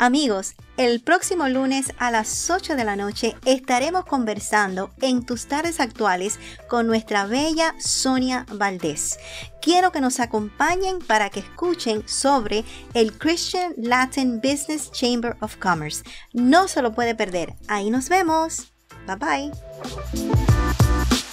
Amigos, el próximo lunes a las 8 de la noche estaremos conversando en Tus Tardes Actuales con nuestra bella Sonia Valdés. Quiero que nos acompañen para que escuchen sobre el Christian Latin Business Chamber of Commerce. No se lo puede perder. Ahí nos vemos. Bye bye.